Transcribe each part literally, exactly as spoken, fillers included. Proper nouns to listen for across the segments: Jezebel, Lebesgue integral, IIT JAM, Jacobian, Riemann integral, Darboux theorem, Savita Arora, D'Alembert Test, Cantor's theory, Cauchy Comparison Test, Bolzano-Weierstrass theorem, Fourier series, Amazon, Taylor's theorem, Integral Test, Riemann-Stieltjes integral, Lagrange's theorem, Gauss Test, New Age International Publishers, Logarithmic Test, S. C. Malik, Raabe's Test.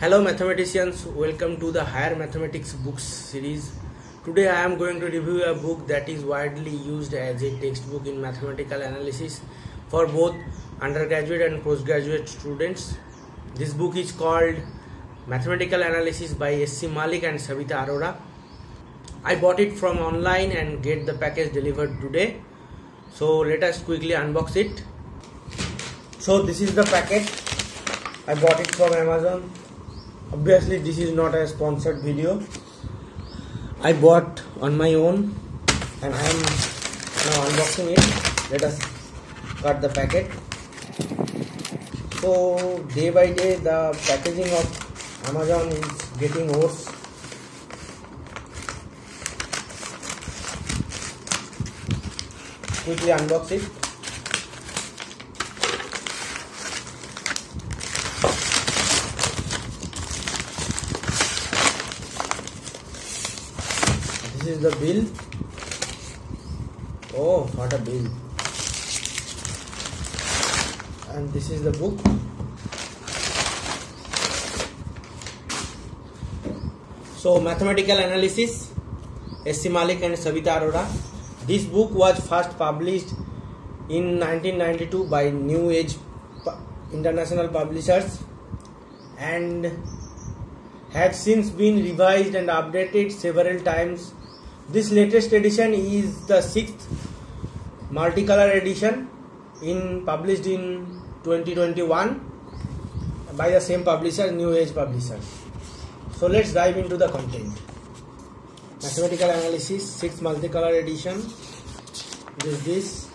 Hello mathematicians, welcome to the Higher Mathematics books series. Today I am going to review a book that is widely used as a textbook in mathematical analysis for both undergraduate and postgraduate students. This book is called Mathematical Analysis by S. C. Malik and Savita Arora. I bought it from online and get the package delivered today. So let us quickly unbox it. So this is the package. I bought it from Amazon. Obviously this is not a sponsored video. I bought on my own and I am now unboxing it. Let us cut the packet. So day by day the packaging of Amazon is getting worse. Quickly unbox it. This is the bill. Oh, what a bill. And this is the book. So, Mathematical Analysis, S. C. Malik and Savita Arora. This book was first published in nineteen ninety-two by New Age International Publishers and has since been revised and updated several times. This latest edition is the sixth multicolor edition in published in twenty twenty-one by the same publisher, New Age Publishers. So let's dive into the content. Mathematical Analysis, sixth multicolor edition. This this.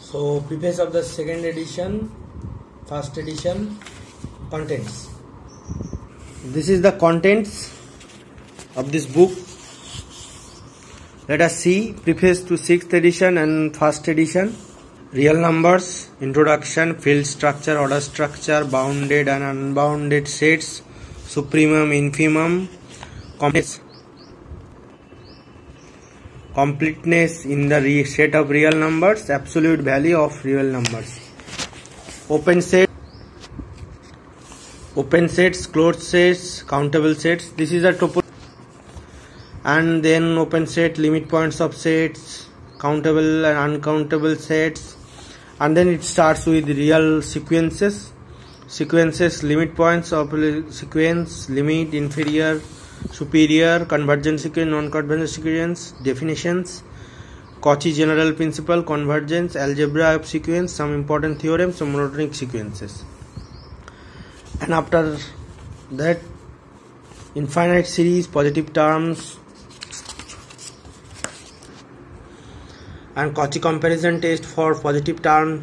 So preface of the second edition, first edition, contents. This is the contents of this book. Let us see preface to sixth edition and first edition. Real numbers, introduction, field structure, order structure, bounded and unbounded sets, supremum, infimum, completeness, completeness in the re set of real numbers, absolute value of real numbers, open set, open sets, closed sets, countable sets. This is a topology, and then open set, limit points of sets, countable and uncountable sets, and then it starts with real sequences. Sequences, limit points of sequence, limit, inferior, superior, convergent sequence, non-convergent sequence, definitions, Cauchy general principle, convergence, algebra of sequence, some important theorems, some monotonic sequences. And after that, infinite series, positive terms, and Cauchy comparison test for positive terms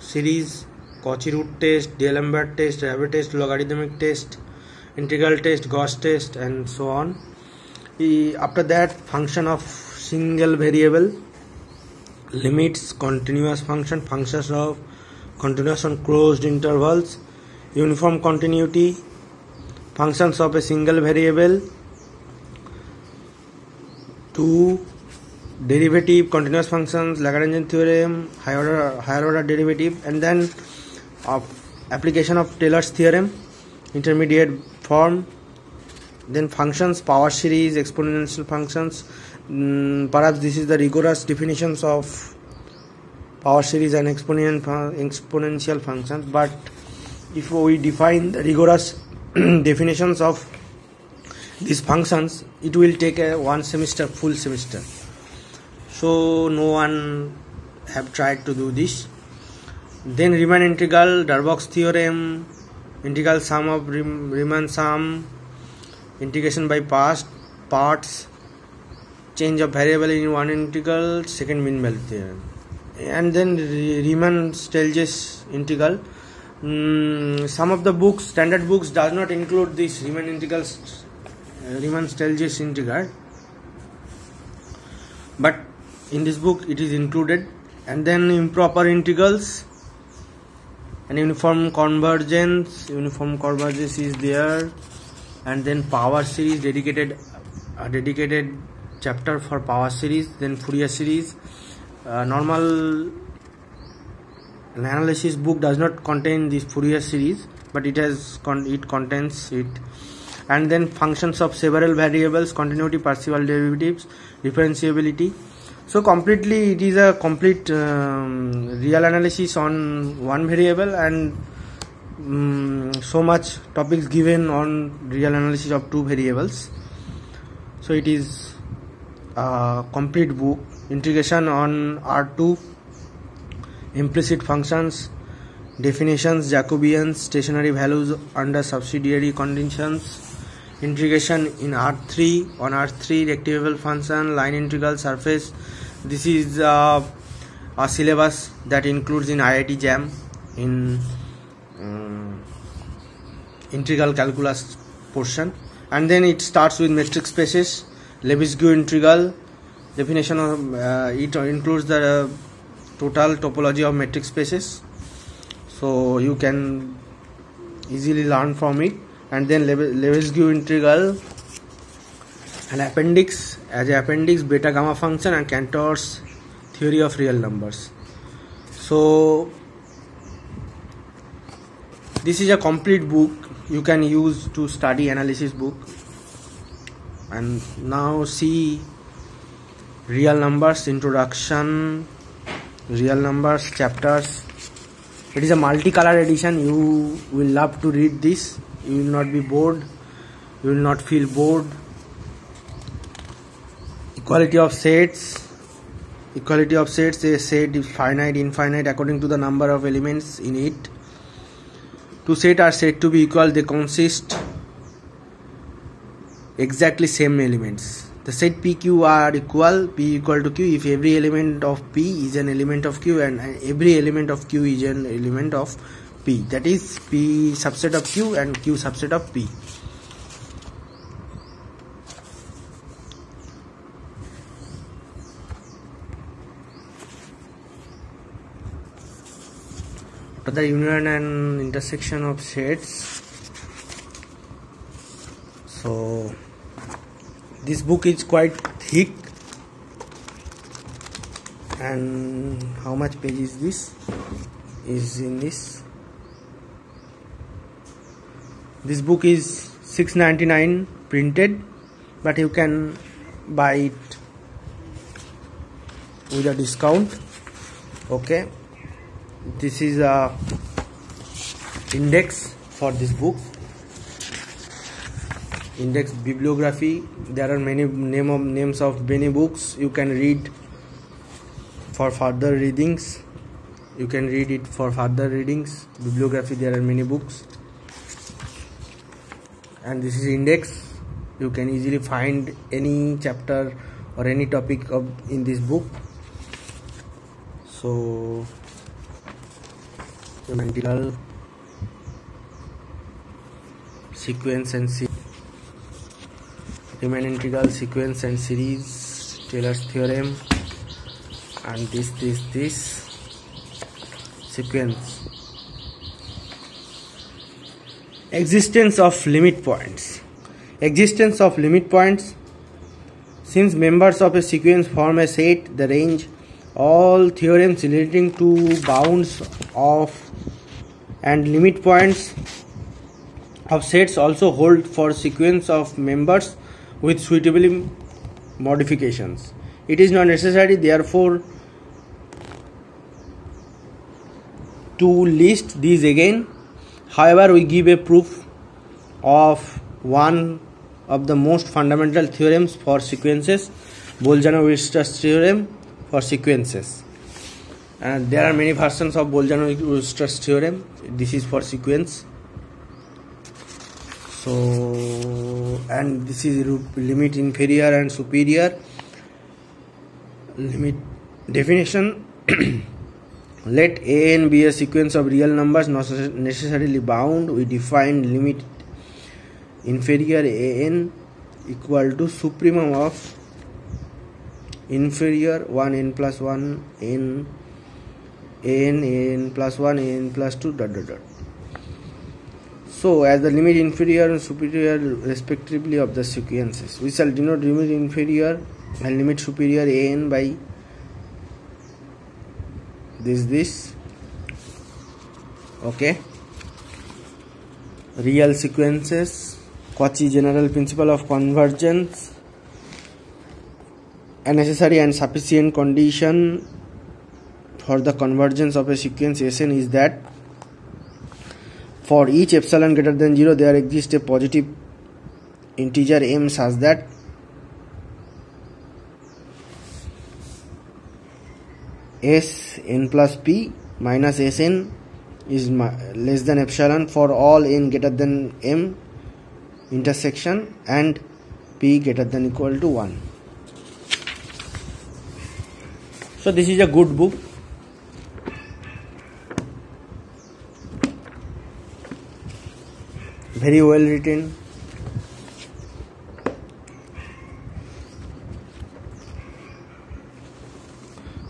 series, Cauchy root test, D'Alembert test, Raabe's test, logarithmic test, integral test, Gauss test, and so on. E, after that, function of single variable, limits, continuous function, functions of continuous on closed intervals, uniform continuity, functions of a single variable, two derivative, continuous functions, Lagrange's theorem, higher order, higher order derivative, and then of application of Taylor's theorem, intermediate form, then functions, power series, exponential functions. Mm, perhaps this is the rigorous definitions of power series and exponent, exponential functions, but if we define the rigorous definitions of these functions, it will take a one semester, full semester. So no one have tried to do this. Then Riemann integral, Darboux theorem, integral sum of Riemann sum, integration by past parts, change of variable in one integral, second mean value theorem, and then Riemann-Stieltjes integral. Mm, some of the books, standard books, does not include this Riemann integral, Riemann-Stieltjes integral, but in this book it is included. And then improper integrals. And uniform convergence, uniform convergence is there, and then power series, dedicated uh, dedicated chapter for power series, then Fourier series, uh, normal analysis book does not contain this Fourier series, but it has con it contains it. And then functions of several variables, continuity, partial derivatives, differentiability. So completely it is a complete um, real analysis on one variable, and um, so much topics given on real analysis of two variables. So it is a complete book. Integration on R two, implicit functions, definitions, Jacobians, stationary values under subsidiary conditions. Integration in R three, on R three, rectifiable function, line integral, surface. This is uh, a syllabus that includes in I I T JAM in um, integral calculus portion. And then it starts with metric spaces, Lebesgue integral, definition of uh, it includes the uh, total topology of metric spaces, so you can easily learn from it. And then Lebesgue integral, an appendix, as an appendix, beta gamma function and Cantor's theory of real numbers. So this is a complete book you can use to study analysis book. And now see real numbers, introduction, real numbers, chapters. It is a multicolor edition. You will love to read this. You will not be bored. You will not feel bored. Equality of sets. Equality of sets. A set is finite, infinite according to the number of elements in it. Two sets are said to be equal. They consist exactly same elements. The set P Q are equal, P equal to Q, if every element of P is an element of Q and every element of Q is an element of P. That is P subset of Q and Q subset of P. To the union and intersection of sets. So this book is quite thick. And how much page is this? Is in this. This book is six ninety-nine printed, but you can buy it with a discount. Okay. This is a index for this book. Index bibliography. There are many name of names of many books you can read for further readings. You can read it for further readings. Bibliography. There are many books, and this is index. You can easily find any chapter or any topic of in this book. So, integral, sequence and series. Riemann integral, sequence and series, Taylor's theorem, and this, this, this, sequence. Existence of limit points. Existence of limit points. Since members of a sequence form a set, the range, all theorems relating to bounds of and limit points of sets also hold for sequence of members with suitable modifications. It is not necessary, therefore, to list these again. However, we give a proof of one of the most fundamental theorems for sequences, Bolzano-Weierstrass theorem for sequences. And there are many versions of Bolzano-Weierstrass theorem. This is for sequence. So, and this is limit inferior and superior. Limit definition. Let A n be a sequence of real numbers not necessarily bound. We define limit inferior A n equal to supremum of inferior one n plus one, n, A n, A n plus one, A n plus two, dot dot dot. So, as the limit inferior and superior respectively of the sequences, we shall denote limit inferior and limit superior A n by this, this, okay, real sequences, Cauchy general principle of convergence, a necessary and sufficient condition for the convergence of a sequence S n is that for each epsilon greater than zero there exists a positive integer m such that S n plus p minus S n is less than epsilon for all n greater than m intersection and p greater than equal to one. So this is a good book. Very well written.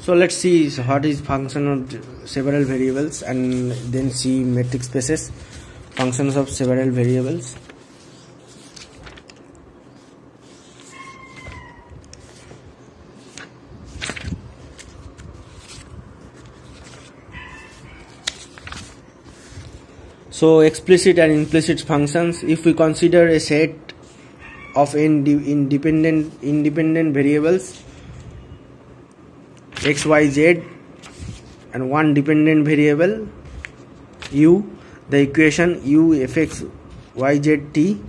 So let's see what is function of several variables and then see matrix spaces, functions of several variables. So explicit and implicit functions. If we consider a set of n independent independent variables x, y, z and one dependent variable u, the equation u f x y z t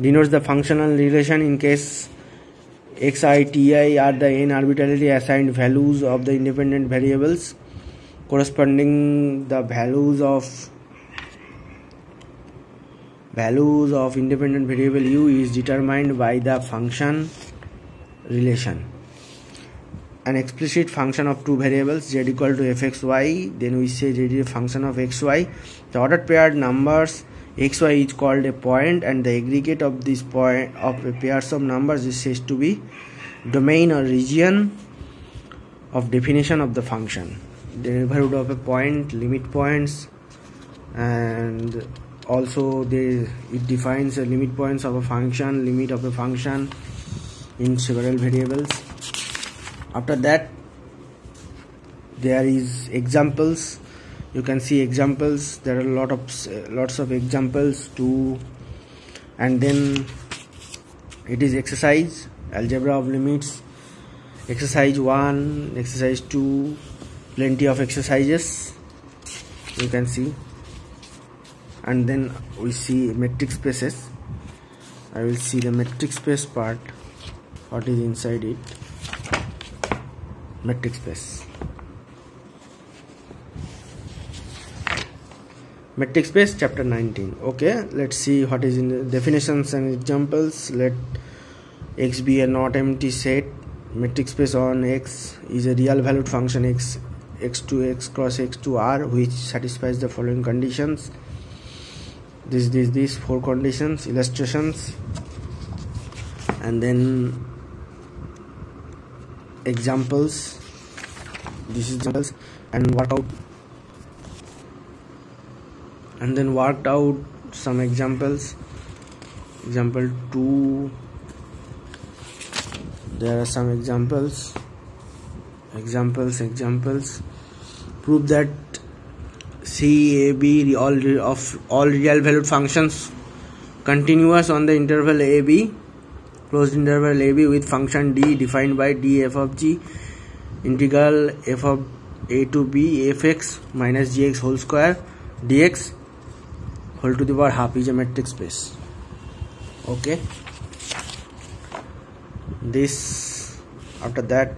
denotes the functional relation in case x I, t I are the n arbitrarily assigned values of the independent variables corresponding the values of values of independent variable u is determined by the function relation. An explicit function of two variables z equal to f x y, then we say z is a function of x y. The ordered paired numbers x y is called a point, and the aggregate of this point of pairs of numbers is said to be domain or region of definition of the function. The neighborhood of a point, limit points, and also they, it defines the limit points of a function, limit of a function in several variables. After that, there is examples. You can see examples. There are a lot of lots of examples too. And then it is exercise, algebra of limits, exercise one, exercise two, plenty of exercises you can see. And then we see metric spaces. I will see the metric space part, what is inside it. Metric space. Metric space chapter nineteen. Okay, let's see what is in the definitions and examples. Let X be a not empty set. Metric space on X is a real valued function X, X two X cross X two R, which satisfies the following conditions. This, this, these four conditions, illustrations, and then examples. This is examples and work out, and then worked out some examples. Example two, there are some examples, examples, examples. Prove that C, A, B all of all real valued functions continuous on the interval A, B, closed interval A B with function D defined by D f of G integral f of A to B f x minus g x whole square dx whole to the power half is a metric space. Okay, this after that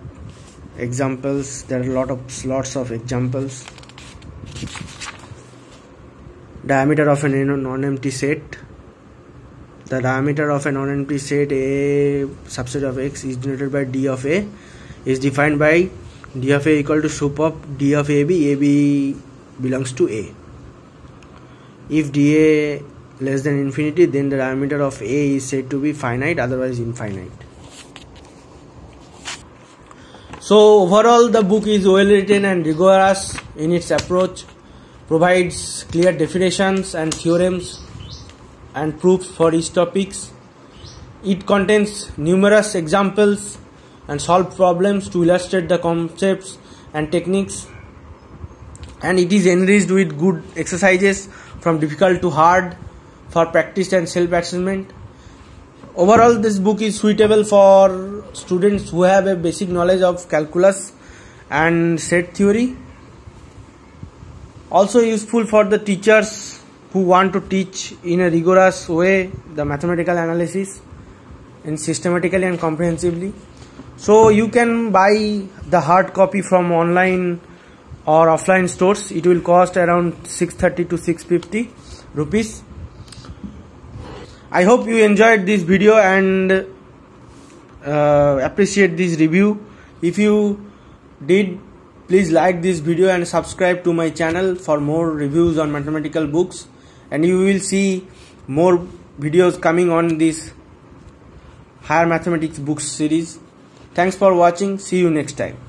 examples, there are a lot of lots of examples. Diameter of a non-empty set. The diameter of a non-empty set A subset of X is denoted by D of A, is defined by D of A equal to soup of D of A B, A B belongs to A. If D A less than infinity, then the diameter of A is said to be finite, otherwise infinite. So overall the book is well written and rigorous in its approach, provides clear definitions and theorems and proofs for each topics. It contains numerous examples and solved problems to illustrate the concepts and techniques and it is enriched with good exercises from difficult to hard for practice and self-assessment. Overall, this book is suitable for students who have a basic knowledge of calculus and set theory. Also useful for the teachers who want to teach in a rigorous way the mathematical analysis and systematically and comprehensively. So you can buy the hard copy from online or offline stores. It will cost around six thirty to six fifty rupees. I hope you enjoyed this video and uh, appreciate this review. If you did, please like this video and subscribe to my channel for more reviews on mathematical books, and you will see more videos coming on this higher mathematics books series. Thanks for watching. See you next time.